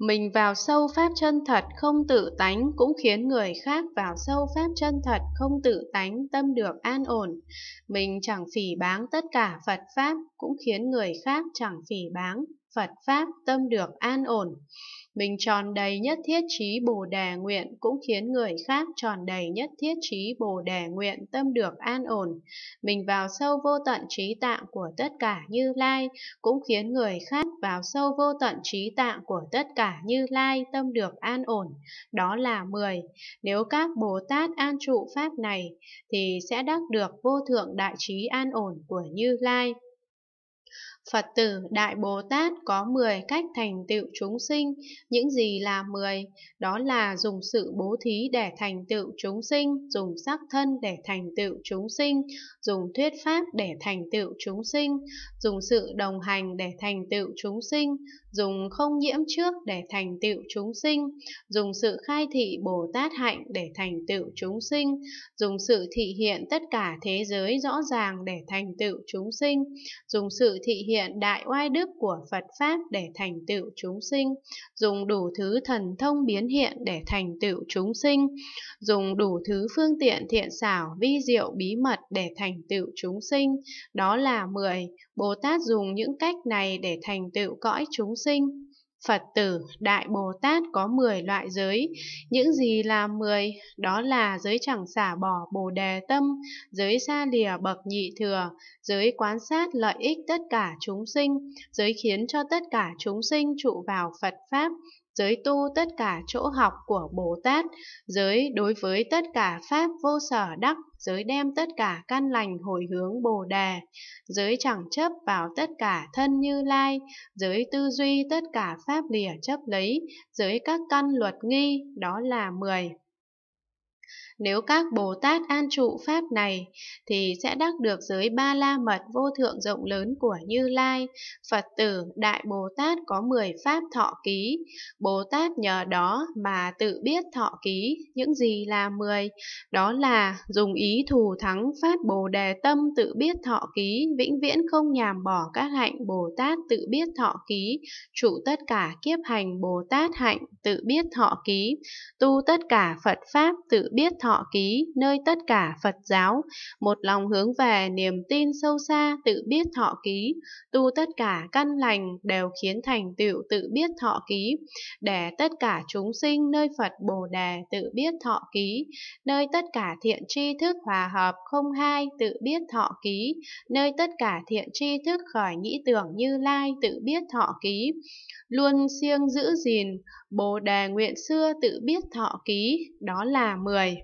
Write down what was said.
Mình vào sâu pháp chân thật không tự tánh cũng khiến người khác vào sâu pháp chân thật không tự tánh, tâm được an ổn. Mình chẳng phỉ báng tất cả Phật Pháp cũng khiến người khác chẳng phỉ báng Phật Pháp, tâm được an ổn. Mình tròn đầy nhất thiết trí Bồ Đề nguyện cũng khiến người khác tròn đầy nhất thiết trí Bồ Đề nguyện, tâm được an ổn. Mình vào sâu vô tận trí tạng của tất cả Như Lai cũng khiến người khác vào sâu vô tận trí tạng của tất cả Như Lai, tâm được an ổn. Đó là 10. Nếu các Bồ Tát an trụ pháp này thì sẽ đắc được vô thượng đại trí an ổn của Như Lai. Phật tử Đại Bồ Tát có 10 cách thành tựu chúng sinh. Những gì là 10? Đó là dùng sự bố thí để thành tựu chúng sinh, dùng sắc thân để thành tựu chúng sinh, dùng thuyết pháp để thành tựu chúng sinh, dùng sự đồng hành để thành tựu chúng sinh, dùng không nhiễm trước để thành tựu chúng sinh, dùng sự khai thị Bồ Tát hạnh để thành tựu chúng sinh, dùng sự thị hiện tất cả thế giới rõ ràng để thành tựu chúng sinh, dùng sự thị hiện đại oai đức của Phật Pháp để thành tựu chúng sinh, dùng đủ thứ thần thông biến hiện để thành tựu chúng sinh, dùng đủ thứ phương tiện thiện xảo vi diệu bí mật để thành tựu chúng sinh. Đó là 10. Bồ Tát dùng những cách này để thành tựu cõi chúng sinh. Phật tử Đại Bồ Tát có 10 loại giới. Những gì là 10? Đó là giới chẳng xả bỏ Bồ Đề tâm, giới xa lìa bậc nhị thừa, giới quan sát lợi ích tất cả chúng sinh, giới khiến cho tất cả chúng sinh trụ vào Phật Pháp, giới tu tất cả chỗ học của Bồ Tát, giới đối với tất cả Pháp vô sở đắc, giới đem tất cả căn lành hồi hướng Bồ Đề, giới chẳng chấp vào tất cả thân Như Lai, giới tư duy tất cả Pháp lìa chấp lấy, giới các căn luật nghi. Đó là 10. Nếu các Bồ Tát an trụ pháp này thì sẽ đắc được giới Ba La Mật vô thượng rộng lớn của Như Lai. Phật tử Đại Bồ Tát có 10 pháp thọ ký. Bồ Tát nhờ đó mà tự biết thọ ký. Những gì là 10? Đó là dùng ý thù thắng phát Bồ Đề tâm tự biết thọ ký, vĩnh viễn không nhàm bỏ các hạnh Bồ Tát tự biết thọ ký, trụ tất cả kiếp hành Bồ Tát hạnh tự biết thọ ký, tu tất cả Phật Pháp tự biết thọ ký, nơi tất cả Phật giáo một lòng hướng về niềm tin sâu xa tự biết thọ ký, tu tất cả căn lành đều khiến thành tựu tự biết thọ ký, để tất cả chúng sinh nơi Phật Bồ Đề tự biết thọ ký, nơi tất cả thiện tri thức hòa hợp không hai tự biết thọ ký, nơi tất cả thiện tri thức khởi nghĩ tưởng Như Lai tự biết thọ ký, luôn siêng giữ gìn Bồ Đề nguyện xưa tự biết thọ ký. Đó là 10.